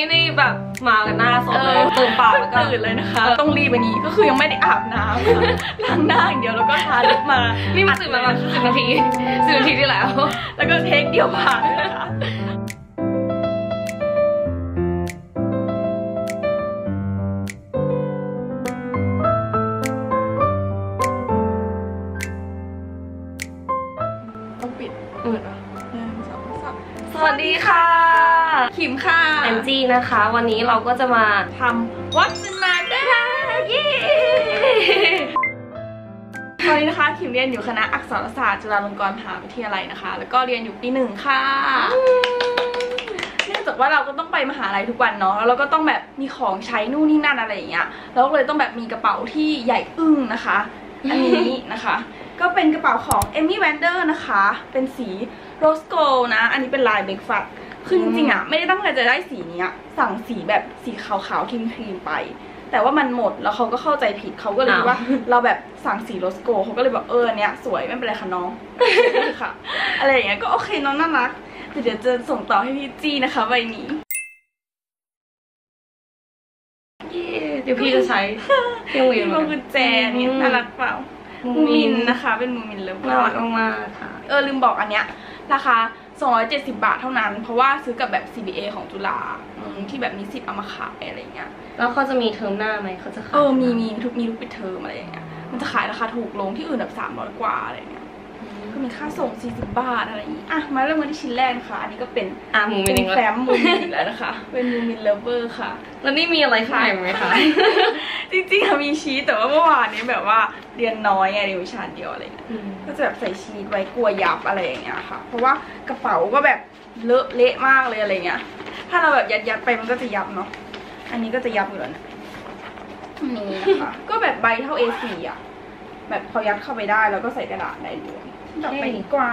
นี่แบบมากันหน้าสดเลยเติมปากแล้วก็ตื่นเลยนะคะต้องรีบไปนี้ก็คือยังไม่ได้อาบน้ำล้างหน้าอย่างเดียวแล้วก็ทาลิปมานี่มันตื่นมาแบบ10 นาทีที่แล้วแล้วก็เทคเดียวผ่านเลยนะคะต้องปิดเปิดอ่ะสวัสดีค่ะขิมค่ะแอนจี้นะคะวันนี้เราก็จะมาทำ What's the matter ตอนนี้นะคะขิมเรียนอยู่คณะอักษรศาสตร์จุฬาลงกรณ์มหาวิทยาลัยนะคะแล้วก็เรียนอยู่ปี 1ค่ะเนื่องจากว่าเราก็ต้องไปมหาลัยทุกวันเนาะแล้วเราก็ต้องแบบมีของใช้นู่นนี่นั่นอะไรอย่างเงี้ยแล้วก็เลยต้องแบบมีกระเป๋าที่ใหญ่อึ้งนะคะอันนี้นะคะก็เป็นกระเป๋าของเอมี่แวนเดอร์นะคะเป็นสีโรสโกลนะอันนี้เป็นลายเบรกฟัดคือจริงๆอะไม่ได้ตั้งใจจะได้สีนี้สั่งสีแบบสีขาวๆครีมๆไปแต่ว่ามันหมดแล้วเขาก็เข้าใจผิดเขาก็เลยว่าเราแบบสั่งสีโรสโกเขาก็เลยบอกเนี้ยสวยไม่เป็นไรค่ะน้องค่ะอะไรอย่างเงี้ยก็โอเคน้องน่ารักเดี๋ยวจะส่งต่อให้พี่จี้นะคะใบนี้เดี๋ยวพี่จะใช้เรื่องเป็นกุญแจนี่น่ารักเปล่ามูมินนะคะเป็นมูมินเลยน่ารักมากค่ะลืมบอกอันเนี้ยราคา270 บาทเท่านั้นเพราะว่าซื้อกับแบบ CBA ของจุฬาที่แบบมีสิทธิ์เอามาขายอะไรเงี้ยแล้วเขาจะมีเทอมหน้าไหมเขาจะขายมีทุกปิดเทอมอะไรอย่างเงี้ยมันจะขายราคาถูกลงที่อื่นแบบ300 กว่าอะไรเงี้ยก็มีค่าส่ง40 บาทอะไรอย่างงี้อ่ะมาเริ่มกันที่ชิ้นแรกค่ะอันนี้ก็เป็นมูมินแฟ้มมูมินแล้วนะคะเป็นมูมินเลเวอร์ค่ะแล้วนี่มีอะไรขายไหมคะจริงๆมีชีสแต่ว่าเมื่อวานนี้แบบว่าเรียนน้อยไงเรียนวิชาเดียวอะไรเงี้ยก็จะแบบใส่ชีสไว้กลัวยับอะไรอย่างเงี้ยค่ะเพราะว่ากระเป๋าก็แบบเลอะเละมากเลยอะไรเงี้ยถ้าเราแบบยัดไปมันก็จะยับเนาะอันนี้ก็จะยับอยู่แล้วนี่นะคะก็แบบใบเท่า A4 อ่ะแบบพอยัดเข้าไปได้แล้วก็ใส่กระดาษได้ด้วยต่อไปดีกว่า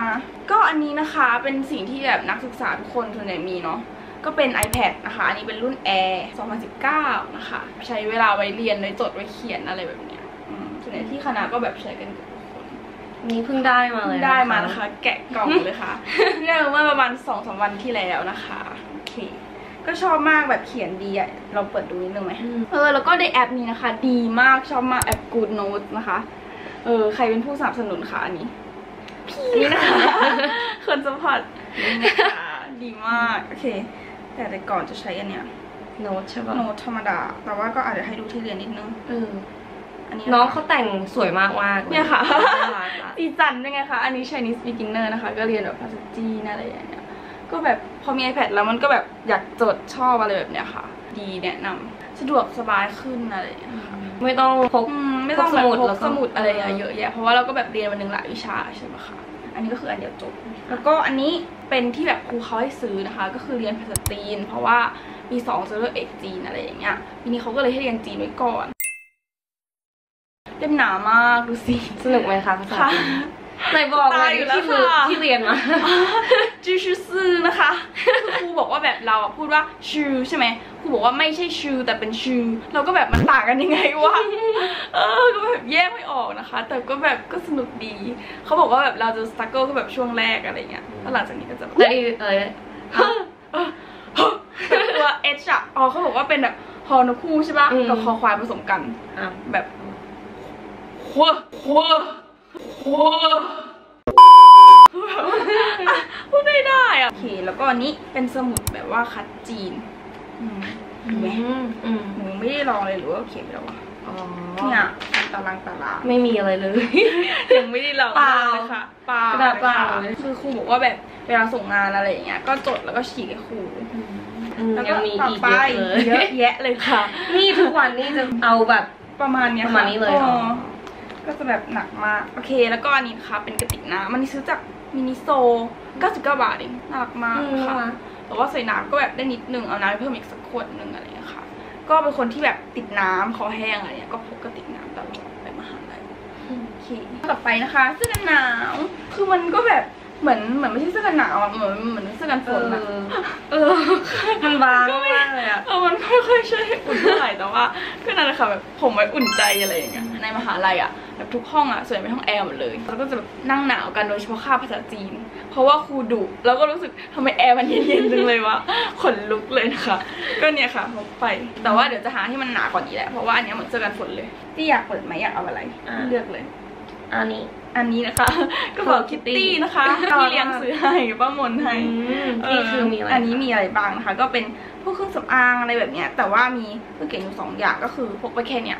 ก็อันนี้นะคะเป็นสิ่งที่แบบนักศึกษาทุกคนส่วนใหญ่มีเนาะก็เป็น iPad นะคะอันนี้เป็นรุ่น Air 2019นะคะใช้เวลาไว้เรียนไว้จดไว้เขียนอะไรแบบเนี้ยส่วนใหญ่ที่คณะก็แบบใช้กันทุกคนนี่เพิ่งได้มาเลยได้มานะคะแกะกล่องเลยค่ะเนี่ยเมื่อประมาณ 2-3 วันที่แล้วนะคะโอเคก็ชอบมากแบบเขียนดีอ่ะเราเปิดดูนิดนึงไหมแล้วก็ได้แอปนี้นะคะดีมากชอบมากแอป Good Notes นะคะใครเป็นผู้สนับสนุนคะอันนี้พี่นะคะคนซัพพอร์ตดีมากโอเคแต่ก่อนจะใช้อันเนี้ยโน้ตใช่ป่ะโน้ตธรรมดาแต่ว่าก็อาจจะให้ดูที่เรียนนิดนึงอันนี้น้องเขาแต่งสวยมากมากเนี่ยค่ะตีจันด้วยไงคะอันนี้ Chinese beginner นะคะก็เรียนแบบภาษาจีนอะไรอย่างเงี้ยก็แบบพอมี iPad แล้วมันก็แบบอยากจดชอบอะไรแบบเนี้ยค่ะดีแนะนำสะดวกสบายขึ้นอะไรอย่างเงี้ยไม่ต้องพกสมุดอะไรเยอะแยะเพราะว่าเราก็แบบเรียนวันหนึ่งหลายวิชาใช่ไหมคะอันนี้ก็คืออันเดียวจบแล้วก็อันนี้เป็นที่แบบครูเขาให้ซื้อนะคะก็คือเรียนภาษาจีนเพราะว่ามี2จะเลือกเอกจีนอะไรอย่างเงี้ยปีนี้เขาก็เลยให้เรียนจีนไว้ก่อนเล่มหนามากดูสิสนุกไหมคะภาษาจีนไหนบอกเลยที่เรียนมาชื่อซื่อนะคะครูบอกว่าแบบเราพูดว่าชูใช่ไหมครูบอกว่าไม่ใช่ชูแต่เป็นชูเราก็แบบมันต่างกันยังไงวะก็แบบแยกไม่ออกนะคะแต่ก็แบบก็สนุกดีเขาบอกว่าแบบเราจะสตรักเกิลก็แบบช่วงแรกอะไรเงี้ยแล้วหลังจากนี้ก็จะได้ตัวเอชอะอ๋อเขาบอกว่าเป็นแบบฮอนคู่ใช่ป่ะกับคอควายผสมกันแบบพูดได้อะโอเคแล้วก็อันนี้เป็นสมุดแบบว่าคัดจีนถูกไหมหนูไม่ได้ลองเลยหรือว่าเขียนไปแล้ววะเนี่ยตารางไม่มีอะไรเลยยังไม่ได้ลองเลยค่ะเปล่าเลยคือครูบอกว่าแบบเวลาส่งงานอะไรอย่างเงี้ยก็จดแล้วก็ฉีกให้ครูแล้วก็มีอีกเยอะแยะเลยค่ะนี่ทุกวันนี่จะเอาแบบประมาณนี้เลยก็จะแบบหนักมากโอเคแล้วก็อันนี้นะคะเป็นกระติกน้ำมันนี้ซื้อจากมินิโซ99 บาทเองน่ารักมากค่ะแต่ว่าใส่น้ำก็แบบได้นิดนึงเอาน้ำเพิ่มอีกสักขวดนึงอะไรอย่างเงี้ยค่ะก็เป็นคนที่แบบติดน้ำคอแห้งอะไรเงี้ยก็พกกระติกน้ำตลอดไปมหาลัยโอเคต่อไปนะคะเสื้อกันหนาวคือมันก็แบบเหมือนไม่ใช่เสื้อกันหนาวเหมือนเสื้อกันฝนอะมันบางมากเลยอะมัน ค่อยช่วยอุ่นเท่าไหร่แต่ว่าก็นั่นแหละค่ะแบบผมไว้อุ่นใจอะไรอย่างเงี้ยในมหาลัยอ่ะแบบทุกห้องอ่ะส่วนใหญ่เป็นห้องแอร์หมดเลยเราก็จะแบบนั่งหนาวกันโดยเฉพาะคาบภาษาจีนเพราะว่าครูดุแล้วก็รู้สึกทำไมแอร์มันเย็นๆจังเลยวะขนลุกเลยนะคะก็เนี่ยค่ะเขาไปแต่ว่าเดี๋ยวจะหาที่มันหนากว่านี้แหละเพราะว่าอันนี้เหมือนเสื้อกันฝนเลยที่อยากเปิดไหมอยากเอาอะไรเลือกเลยอันนี้นะคะก็บอกคิตตี้นะคะที่เลี้ยงซื้อให้ป้ามนให้นี่คือมีอะไรอันนี้มีอะไรบ้างนะคะก็เป็นพวกเครื่องสำอางอะไรแบบเนี้ยแต่ว่ามีเพื่อเก่งอยู่สองอย่างก็คือพกไปแค่เนี้ย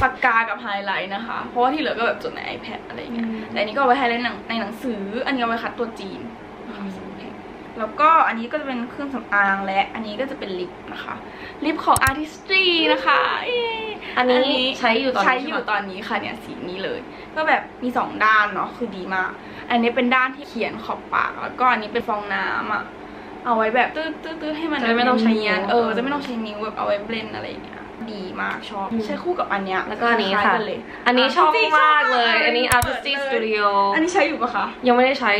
ปากกากับไฮไลท์นะคะเพราะว่าที่เหลือก็แบบจดใน iPad อะไรเงี้ยแต่อันนี้ก็ไว้ไฮไลท์ในหนังสืออันนี้เอาไว้คัดตัวจีนแล้วก็อันนี้ก็จะเป็นเครื่องสำอางและอันนี้ก็จะเป็นลิปนะคะลิปของ Artistry นะคะอันนี้ใช้อยู่ตอนนี้ค่ะเนี่ยสีนี้เลยก็แบบมี2ด้านเนาะคือดีมากอันนี้เป็นด้านที่เขียนขอบปากแล้วก็อันนี้เป็นฟองน้ำอ่ะเอาไว้แบบตื้อให้มันจะไม่ต้องใช้นิ้วจะไม่ต้องใช้นิ้วแบบเอาไว้เบลนอะไรอย่างเงี้ยดีมากชอบใช้คู่กับอันเนี้ยแล้วก็อันนี้ค่ะอันนี้ชอบมากเลยอันนี้ Artistry Studio อันนี้ใช้อยู่ปะคะยังไม่ได้ใช้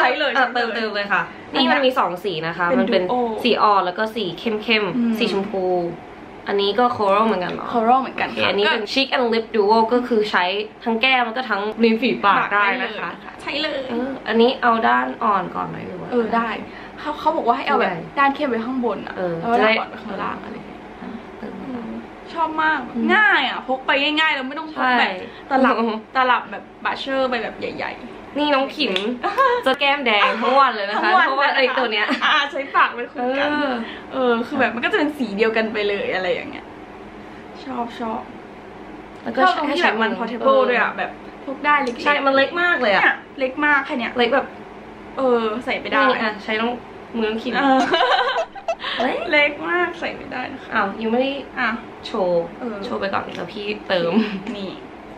ใช้เลยเติมเลยค่ะนี่มันมี2สีนะคะมันเป็นสีอ่อนแล้วก็สีเข้มๆสีชมพูอันนี้ก็โคโรเหมือนกันเหรอโคโรเหมือนกันอันนี้เป็นชิคแอนด์ลิปดูโอก็คือใช้ทั้งแก้มแล้วก็ทั้งริมฝีปากได้นะคะใช่เลยอันนี้เอาด้านอ่อนก่อนไหมหรือว่าได้เขาบอกว่าให้เอาแบบด้านเข้มไปข้างบนอ่ะแล้วด้านอ่อนไปข้างล่างอะไรชอบมากง่ายอ่ะพกไปง่ายๆเราไม่ต้องพกแบบตลับแบบบัชเชอร์ไปแบบใหญ่ๆนี่น้องขิมจะแก้มแดงทั้งวันเลยนะคะเพราะว่าไอ้ตัวเนี้ยใช้ปากเป็นคู่กันคือแบบมันก็จะเป็นสีเดียวกันไปเลยอะไรอย่างเงี้ยชอบแล้วก็ชอบตรงที่แบบมันพอร์เทเบิลด้วยอ่ะแบบพกได้เล็กใช่มันเล็กมากเลยอ่ะเล็กมากค่ะเนี่ยเล็กแบบใส่ไปได้ใช้น้องมือน้องขิมเล็กมากใส่ไม่ได้นะคะอ้าวยังไม่ได้โชว์ไปก่อนแล้วพี่เติมนี่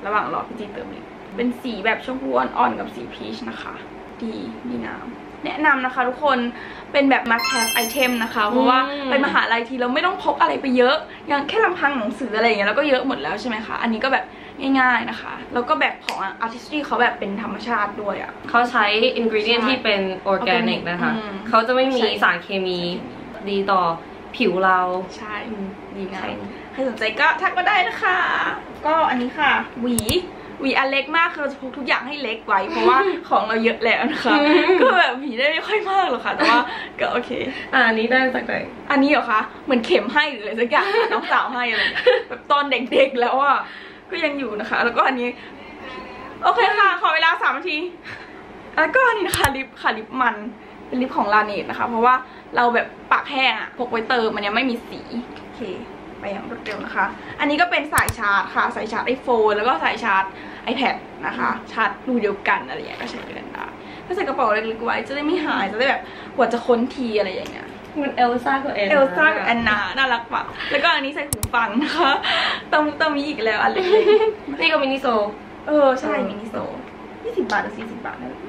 ระหว่างรอพี่จีเติมเลยเป็นสีแบบชมพูอ่อนๆกับสีพีชนะคะดีงามแนะนำนะคะทุกคนเป็นแบบ must have item นะคะเพราะว่าไปมหาลัยทีเราไม่ต้องพกอะไรไปเยอะอย่างแค่ลำพังหนังสืออะไรอย่างเงี้ยแล้วก็เยอะหมดแล้วใช่ไหมคะอันนี้ก็แบบง่ายๆนะคะแล้วก็แบบของ Artistry เขาแบบเป็นธรรมชาติด้วยอ่ะเขาใช้ ingredient ที่เป็น organic นะคะเขาจะไม่มีสารเคมีดีต่อผิวเราใช่ดีงามใครสนใจก็ทักมาได้นะคะก็อันนี้ค่ะหวีอันเล็กมากคือเราจะพกทุกอย่างให้เล็กไว้เพราะว่าของเราเยอะแล้วนะคะก็แบบหวีได้ไม่ค่อยมากหรอกค่ะแต่ว่าก็โอเคอันนี้ได้จากไหนอันนี้เหรอคะเหมือนเข็มให้หรืออะไรสักอย่างน้องสาวให้อะไรแบบตอนเด็กๆแล้วอ่ะก็ยังอยู่นะคะแล้วก็อันนี้โอเคค่ะขอเวลา3นาทีแล้วก็อันนี้นะคะลิปมันเป็นลิปของลาเนตนะคะเพราะว่าเราแบบปากแห้งอ่ะพกไว้เติมมันยังไม่มีสีโอเคไปอย่างรวดเร็วนะคะอันนี้ก็เป็นสายชาร์จค่ะสายชาร์จ iPhone แล้วก็สายชาร์จ iPad นะคะชาร์จรูเดียวกันอะไรอย่างเงี้ยก็ใช้กันได้ก็ใส่กระเป๋าเล็กๆไว้จะได้ไม่หายจะได้แบบกว่าจะค้นทีอะไรอย่างเงี้ยมันเอลซ่ากับแอนนาน่ารักปะแล้วก็อันนี้ใส่หูฟังนะคะต้องมีอีกแล้วอันเล็กๆนี่ก็มินิโซใช่มินิโซ20 บาทหรือ40 บาทนั่นแหละ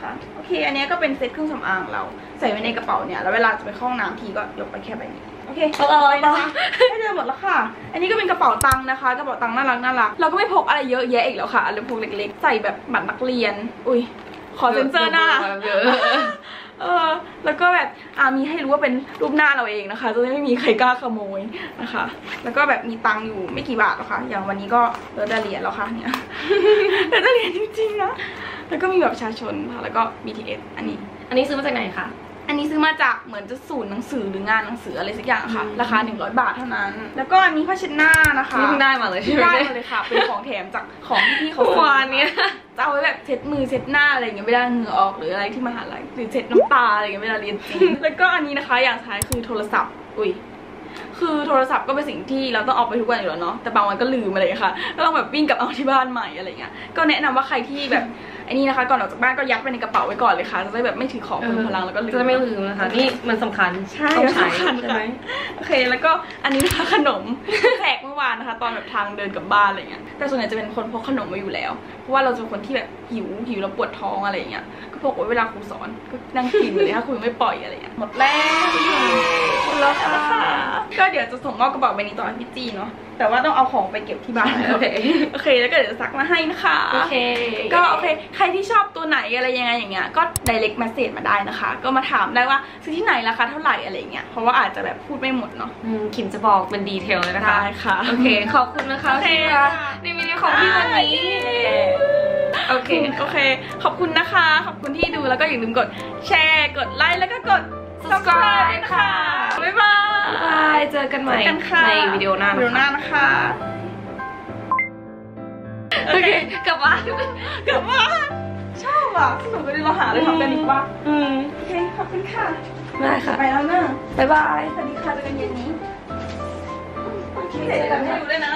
ค่ะโอเคอันนี้ก็เป็นเซ็ตเครื่องสำอางเราใส่ไว้ในกระเป๋าเนี่ยแล้วเวลาจะไปห้องน้ำทีก็ยกไปแค่ใบนี้โอเคไปนะคะให้เจอหมดแล้วค่ะอันนี้ก็เป็นกระเป๋าตังค์นะคะกระเป๋าตังค์น่ารักเราก็ไม่พกอะไรเยอะแยะอีกแล้วค่ะอะไรพวกเล็กๆใส่แบบบัตรนักเรียนอุ้ยขอเซ็นเซอร์หน้าแล้วก็แบบมีให้รู้ว่าเป็นรูปหน้าเราเองนะคะจะได้ไม่มีใครกล้าขโมยนะคะแล้วก็แบบมีตังค์อยู่ไม่กี่บาทหรอกค่ะอย่างวันนี้ก็เริ่มได้เหรียญแล้วค่ะเนี่ยเริ่มได้เหรียญจริงๆนะแล้วก็มีแบบประชาชนค่ะแล้วก็ BTS อันนี้ซื้อมาจากไหนคะอันนี้ซื้อมาจากเหมือนจะศูนย์หนังสือหรืองานหนังสืออะไรสักอย่างค่ะราคา100 บาทเท่านั้นแล้วก็อันนี้ผ้าเช็ดหน้านะคะนี่เพิ่งได้มาเลยใช่ไหมได้มาเลยค่ะเป็นของแถมจากของพี่เขาวานเนี้ยจะเอาไว้แบบเช็ดมือเช็ดหน้าอะไรอย่างเงี้ยเวลาเหงื่อออกหรืออะไรที่มหาลัยหรือเช็ดน้ำตาอะไรอย่างเงี้ยเวลาเรียนจริงแล้วก็อันนี้นะคะอย่างท้ายคือโทรศัพท์คือโทรศัพท์ก็เป็นสิ่งที่เราต้องออกไปทุกวันอยู่แล้วเนาะแต่บางวันก็ลืมอะไรค่ะก็ต้องแบบวิ่งกลับเอาที่บ้านใหม่อะไรเงี้ยก็แนะนำว่าใครที่แบบอันนี้นะคะก่อนออกจากบ้านก็ยัดไปในกระเป๋าไว้ก่อนเลยค่ะจะได้แบบไม่ถือของพลังแล้วก็ลืมจะไม่ลืมนะคะนี่มันสำคัญใช่สำคัญค่ะโอเคแล้วก็อันนี้นะคะขนมแจกเมื่อวานนะคะตอนแบบทางเดินกลับบ้านอะไรเงี้ยแต่ส่วนใหญ่จะเป็นคนพกขนมมาอยู่แล้วเพราะว่าเราจะเป็นคนที่แบบหิวแล้วปวดท้องอะไรเงี้ยก็พกไว้เวลาครูสอนก็นั่งกินเลยค่ะครูไม่ปล่อยอะไรเงี้ยหมดแล้วก็เดี๋ยวจะส่งมอบกระเป๋าใบนี้ต่อให้พี่จีเนาะ แต่ว่าต้องเอาของไปเก็บที่บ้านโอเคโอเคแล้วก็เดี๋ยวซักมาให้นะคะโอเคก็โอเคใครที่ชอบตัวไหนอะไรยังไงอย่างเงี้ยก็ direct message มาได้นะคะก็มาถามได้ว่าซื้อที่ไหนราคาเท่าไหร่อะไรเงี้ยเพราะว่าอาจจะแบบพูดไม่หมดเนาะขิมจะบอกเป็นดีเทลเลยนะคะได้ค่ะโอเคขอบคุณนะคะในวิดีโอของพี่วันนี้โอเคโอเคขอบคุณนะคะขอบคุณที่ดูแล้วก็อย่าลืมกดแชร์กดไลค์แล้วก็กด subscribe ค่ะบ๊ายบายเจอกันใหม่ในวิดีโอหน้านะคะโอเคกลับบ้านกลับบ้านชอบอ่ะสนุกเลยเราหาเลยทำกันดีกว่าโอเคขอบคุณค่ะได้ค่ะไปแล้วนะบ๊ายบายสวัสดีค่ะเจอกันเย็นนี้ที่ไหนกันไม่รู้เลยนะ